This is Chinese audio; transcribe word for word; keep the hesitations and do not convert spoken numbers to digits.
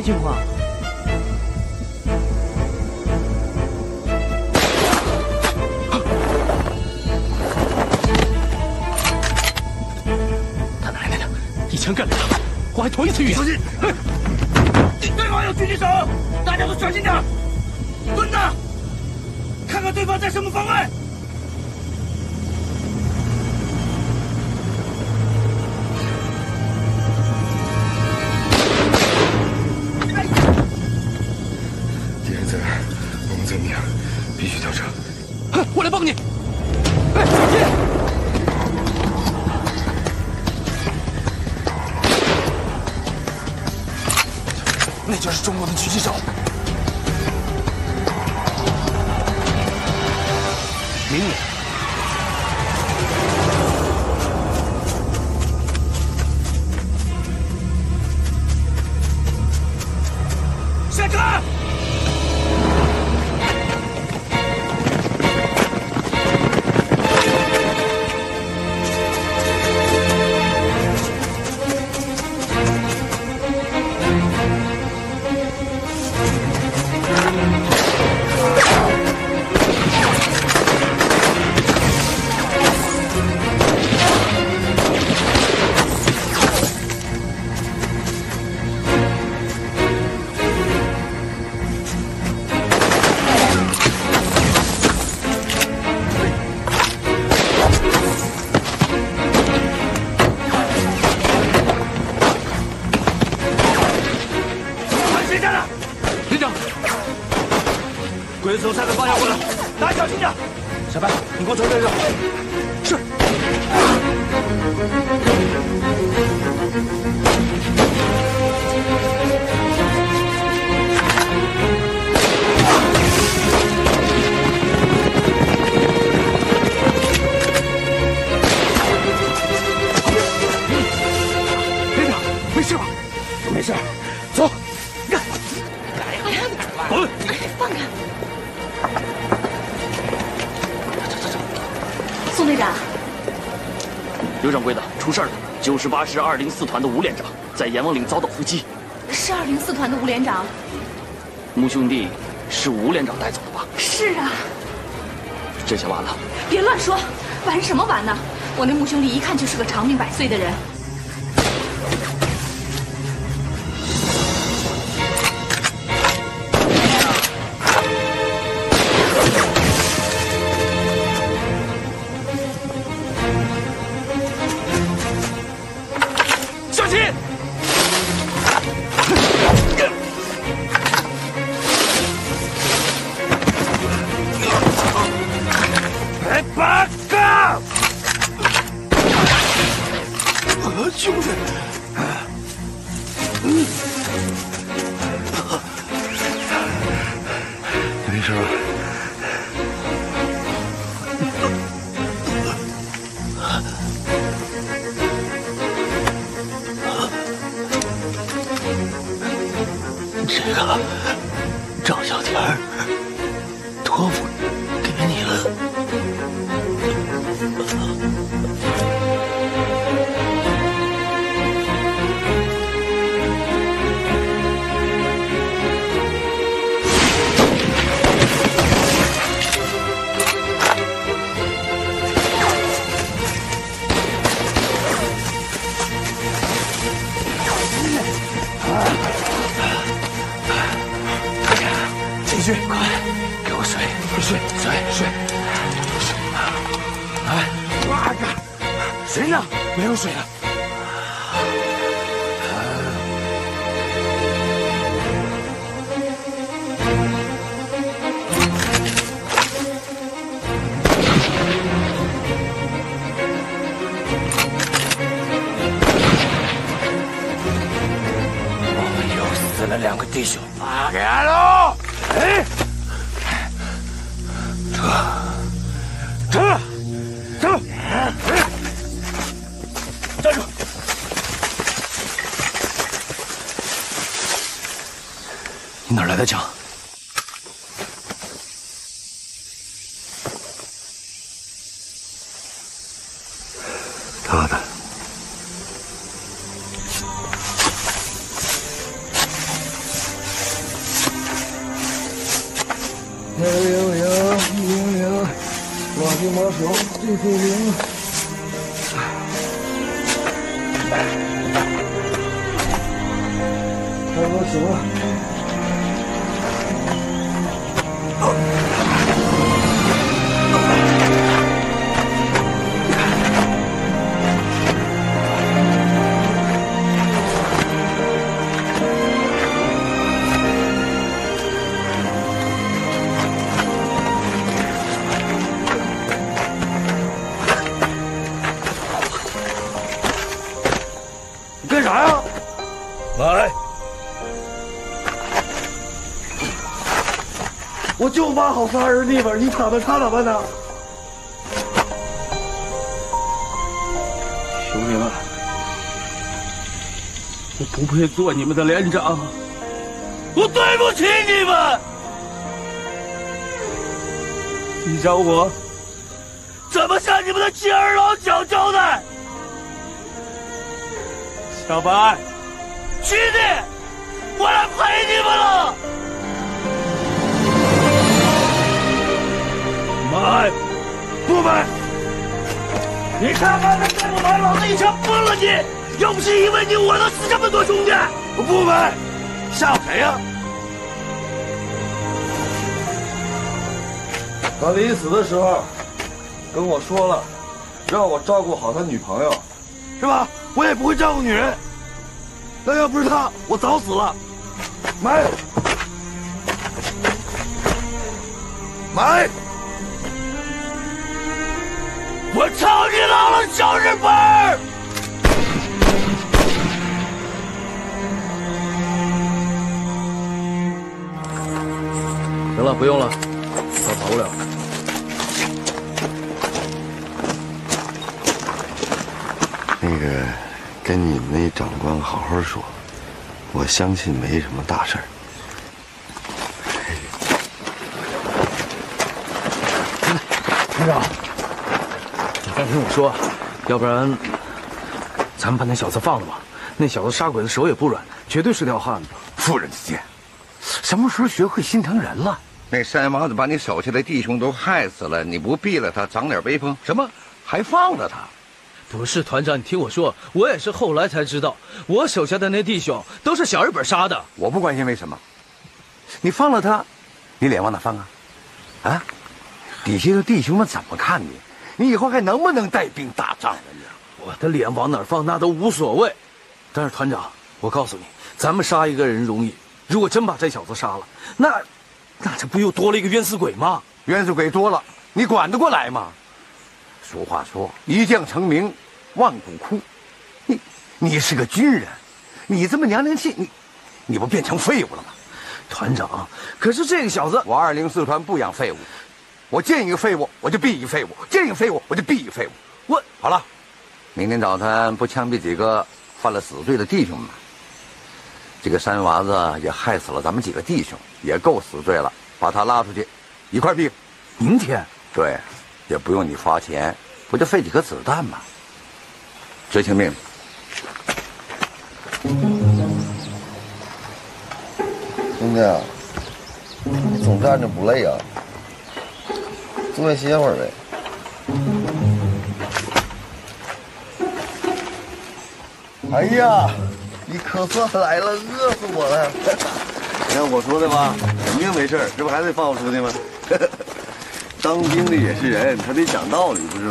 么情况？ 能干得了，我还头一次遇见。小心！对方有狙击手，大家都小心点，蹲着，看看对方在什么方位。敌人在哪儿？我们在哪儿？必须调查。我来帮你。 那就是中国的狙击手。明明，下车。九十八师二零四团的吴连长在阎王岭遭到伏击，是二零四团的吴连长。穆兄弟是吴连长带走的吧？是啊。这下完了。别乱说，完什么完呢？我那穆兄弟一看就是个长命百岁的人。来讲，他的，小手，这不灵。差不多行了。挖好仨人地方，你打算他咋办呢？兄弟们，我不配做你们的连长，我对不起你们。你让我怎么向你们的妻儿老小交代？小白，兄弟，我来陪你们了。 买不买？你看看那三个白老子一枪崩了你！要不是因为你，我能死这么多兄弟！我不买，吓唬谁呀？他临死的时候跟我说了，让我照顾好他女朋友，是吧？我也不会照顾女人，那要不是他，我早死了。买买！ 我操你老了小日本儿！行了，不用了，我跑不了。那个，跟你们那长官好好说，我相信没什么大事儿。 听我说，要不然，咱们把那小子放了吧。那小子杀鬼子手也不软，绝对是条汉子。妇人之见，什么时候学会心疼人了？那山王子把你手下的弟兄都害死了，你不毙了他，长点威风？什么？还放着他？不是团长，你听我说，我也是后来才知道，我手下的那弟兄都是小日本杀的。我不关心为什么，你放了他，你脸往哪放啊？啊？底下的弟兄们怎么看你？ 你以后还能不能带兵打仗了？你我的脸往哪放那都无所谓，但是团长，我告诉你，咱们杀一个人容易，如果真把这小子杀了，那，那这不又多了一个冤死鬼吗？冤死鬼多了，你管得过来吗？俗话说，一将成名，万骨枯。你，你是个军人，你这么娘娘气，你，你不变成废物了吗？团长，可是这个小子，我二零四团不养废物。 我见一个废物，我就毙一废物；见一个废物，我就毙一废物。我好了，明天早晨不枪毙几个犯了死罪的弟兄们？这个山娃子也害死了咱们几个弟兄，也够死罪了。把他拉出去，一块毙。明天？对，也不用你花钱，不就费几颗子弹吗？执行命令。兄弟啊，你总站着不累啊？ 坐下歇会儿呗。哎呀，你可算来了，饿死我了！你看我说的吧，肯定没事儿，这不还得放我出去吗？当兵的也是人，他得讲道理，不是吗？